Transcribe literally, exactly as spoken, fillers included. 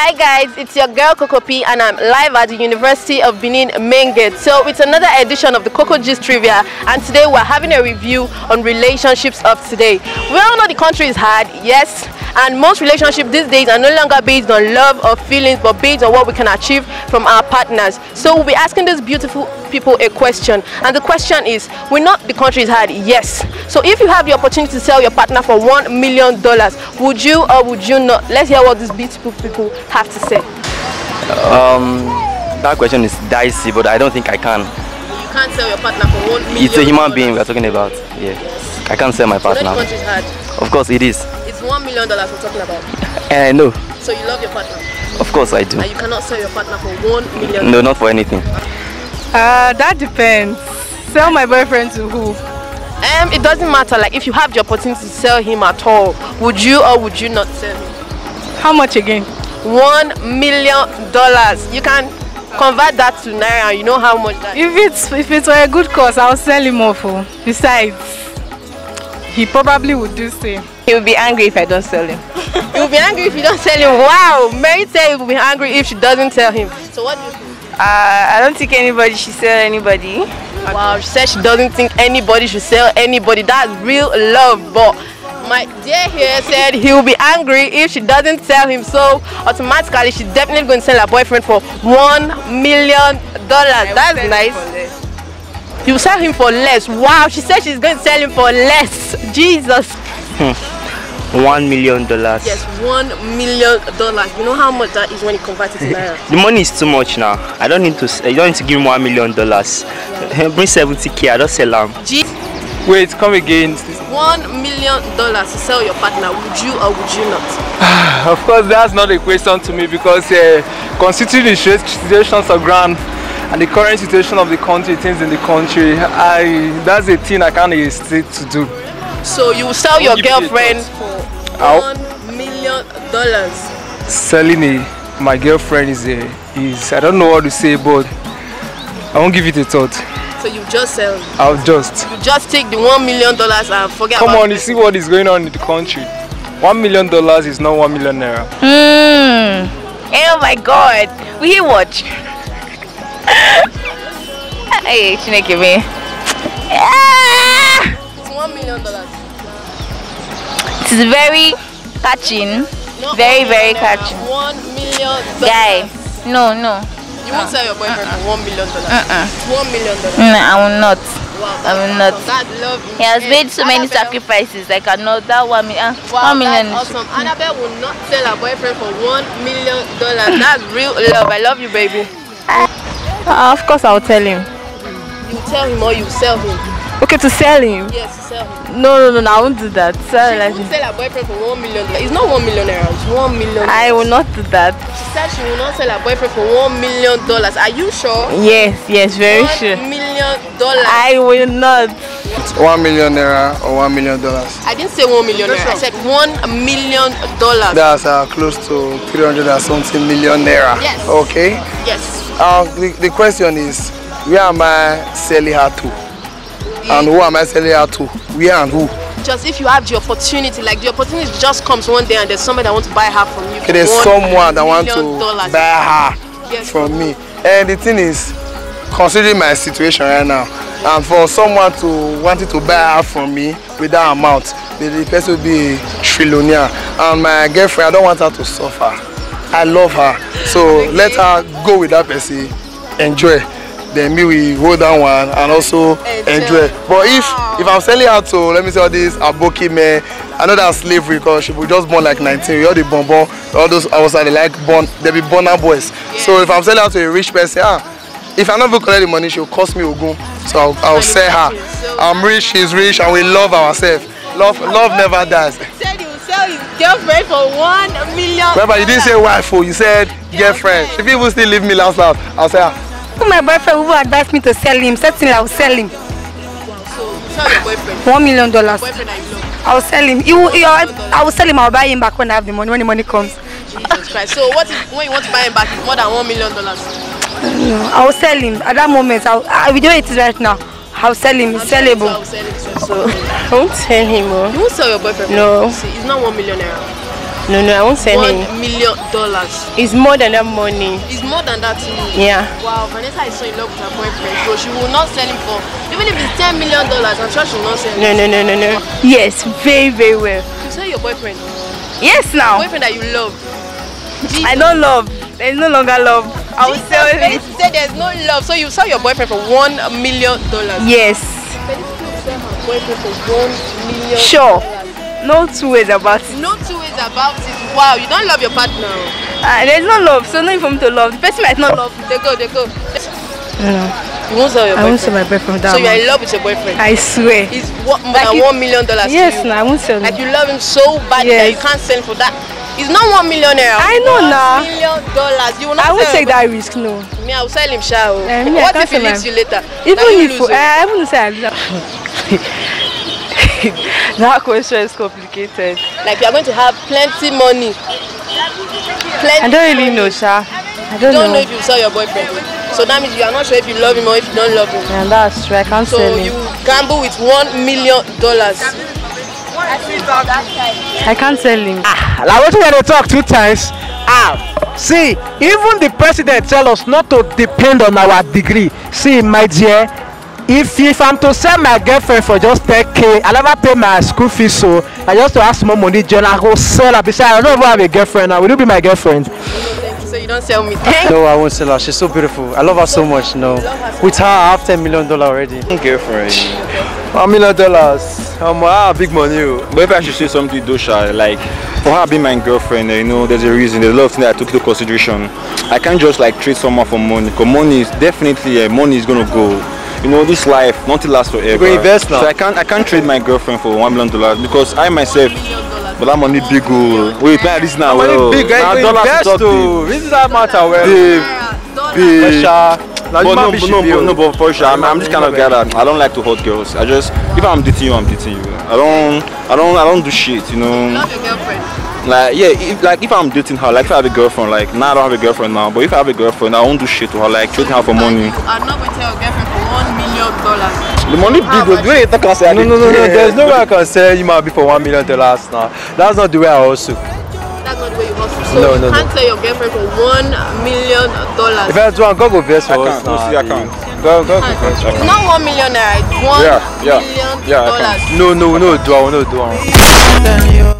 Hi guys, it's your girl Cocopi and I'm live at the University of Benin main gate. So it's another edition of the Cocogist Trivia and today we're having a review on relationships of today. We all know the country is hard, yes, and most relationships these days are no longer based on love or feelings but based on what we can achieve from our partners. So we'll be asking these beautiful people a question, and the question is, we know the country is hard, yes, so if you have the opportunity to sell your partner for one million dollars, would you or would you not? Let's hear what these beautiful people have to say. Um that question is dicey, but I don't think I can. You can't sell your partner for one million dollars? It's a human being we're talking about. Yeah, I can't sell my partner. You know the country is hard. Of course it is. It's one million dollars we're talking about. Uh, no. So you love your partner? Of course I do. And you cannot sell your partner for one million dollars? No, not for anything. Uh that depends. Sell my boyfriend to who? Um it doesn't matter, like if you have the opportunity to sell him at all, would you or would you not sell him? How much again? One million dollars. You can convert that to naira. You know how much that is. if it's if it's for a good cause, I'll sell him off. Besides, he probably would do same. He will be angry if I don't sell him. He will be angry if you don't sell him. Wow, Mary said he will be angry if she doesn't sell him. So what do you think? Uh, I don't think anybody should sell anybody. Wow, she said she doesn't think anybody should sell anybody. That's real love. But my dear here said he will be angry if she doesn't sell him. So automatically, she's definitely going to sell her boyfriend for one million dollars. That's nice. You sell him for less. Wow, she said she's going to sell him for less. Jesus. One million dollars. Yes, one million dollars. You know how much that is when you convert it to naira? The money is too much now. I don't need to. I don't need to give him one million dollars. Yeah. Bring seventy k. I don't sell them. G. Wait, come again. One million dollars to sell your partner. Would you or would you not? Of course, that's not a question to me because uh, considering the situations of ground and the current situation of the country, things in the country, I that's a thing I can't hesitate to do. So you sell your girlfriend for one million dollars? Selling a, my girlfriend is a is I don't know what to say, but I won't give it a thought. So you just sell? I'll just. You just take the one million dollars and forget. Come about on, you see what is going on in the country. One million dollars is not one million naira. Mm. Oh my God, we hear what? Hey, Chineke me. Yeah. one million dollars. It's very catching. Not very, very catching. One million dollars. Guy, no, no. You won't uh, sell your boyfriend uh, for one million dollars. Uh, uh. It's one million dollars. No, I will not. Wow, I will not. That love. He has end. made so Annabelle. many sacrifices. I cannot. That one million. Wow, one million. That's awesome. Annabelle will not sell her boyfriend for one million dollars. That's real love. I love you, baby. Uh, of course, I will tell him. You tell him or you sell him. Okay, to sell him? Yes, to sell him. No, no, no, no, I won't do that. Sell she like won't sell her boyfriend for one million. It's not one million naira, it's one million. I will not do that. She said she will not sell her boyfriend for one million dollars. Are you sure? Yes, yes, very one sure. One million dollars. I will not. One million naira or one million dollars? I didn't say one million naira. I said one million dollars. That's uh, close to three hundred and something million naira. Yes. Okay. Yes. Uh, the, the question is, where am I selling her to? And who am I selling her to? Where and who? Just if you have the opportunity, like the opportunity just comes one day and there's somebody that wants to buy her from you. Okay, there's someone that wants to dollars. buy her yes. from me. And the thing is, considering my situation right now, and for someone to want to buy her from me with that amount, the person will be a trillionaire. And my girlfriend, I don't want her to suffer. I love her. So okay. Let her go with that person. Enjoy. Then me we hold down one and also enjoy. enjoy. But if if I'm selling her to, let me say all this aboki man, I know that's slavery because she was just born like nineteen. We all the bonbon, all those outside they like born, they be born out boys. Yeah. So if I'm selling her to a rich person, ah, if I'm not going to collect the money, she'll cost me ogun. So I'll, I'll sell her. I'm rich, she's rich, and we love ourselves. Love, love never dies. His girlfriend for one million. Remember, you didn't say wife, you said girlfriend. If people still leave me last night, I'll say her. My boyfriend who advised me to sell him, certainly I'll sell him. So sell your boyfriend. One million dollars. I'll sell him. You, you, I will sell him. I'll buy him back when I have the money. When the money comes. Jesus Christ. So what if, when you want to buy him back, it's more than one million dollars? I'll sell him at that moment. I'll, I will do it right now. I'll sell him. It's sellable. I'll sell him. So I won't sell him. You won't sell your boyfriend. No. See, it's not one million naira. No, no, I won't send One any. million dollars. It's more than that money. It's more than that money. Yeah. Wow, Vanessa is so in love with her boyfriend, so she will not sell him for, even if it's ten million dollars, I'm sure she will not sell him. No, no, no, no, no. Yes, very, very well. You sell your boyfriend? Yes, now. The boyfriend that you love. Jesus. I don't love. There's no longer love. I will Jesus sell him. You said there's no love, so you sell your boyfriend for one million dollars. Yes. Boyfriend for one million. Sure. No two ways about it. No two ways about it. Wow, you don't love your partner. Uh, there's no love, so no for me to love. The person might not love. They go, they go. No. You won't sell your boyfriend. I won't sell my boyfriend. So you're in love with your boyfriend. I swear. It's one, more like than it, one million dollars. Yes, no, I won't sell him. Like you love him so badly yes. that you can't sell for that. It's not one millionaire. I know now. One million dollars. You will not. I won't take that risk, no. Me, I will sell him, sha. Uh, what if he leaves you later? Even if I wouldn't say I that question is complicated. Like you are going to have plenty money. Plenty I don't really money. know, sha. I don't, you don't know. know if you sell your boyfriend. So that means you are not sure if you love him or if you don't love him. And yeah, that's right. I can't so sell him. So you gamble with one million dollars. I can't sell him. Ah, I want to talk two times. Ah, see, even the president tell us not to depend on our degree. See, my dear, if if I'm to sell my girlfriend for just ten K, I never pay my school fees, so I just to ask more money. John, I go sell her. Besides, I don't even have a girlfriend now. Will you be my girlfriend? No, thank you. So you don't sell me. No, I won't sell her. She's so beautiful. I love her so much. No, with her, I have ten million dollars already. Girlfriend. One million dollars. Um, ah, big money. But if I should say something, Dosha, like for her being my girlfriend, you know, there's a reason. There's a lot of things that I took into consideration. I can't just like treat someone for money. Cause money is definitely uh, money is gonna go. You know, this life, nothing lasts forever. You invest now. So I can't, I can't trade my girlfriend for one million dollars because I myself. But that money big. Oh. Wait, pay this now. Well, big. Now dollars is too. This is that matter. Well, big. But no, but no, but no, but for sure, I'm, I'm just kind of guy that I don't like to hurt girls. I just, if I'm dating you, I'm dating you. I don't, I don't, I don't do shit, you know. Not your girlfriend. Like yeah, if, like if I'm dating her, like if I have a girlfriend, like now nah, I don't have a girlfriend now. But if I have a girlfriend, I won't do shit to her, like treating her for money. I'm not going to tell your girlfriend for one million dollars. The money big, but the way you can say, no, no, no, no. There's no way I can say you might be for one million dollars now. That's not the way I also. That's not the way you want to. So no, no, you can't no. tell your girlfriend for one million dollars. If I do, I'm going to go vest for us. I can't. Go, go, go. It's not one million, right? One yeah, yeah, million yeah, dollars. No, no, no, do I, no, do I.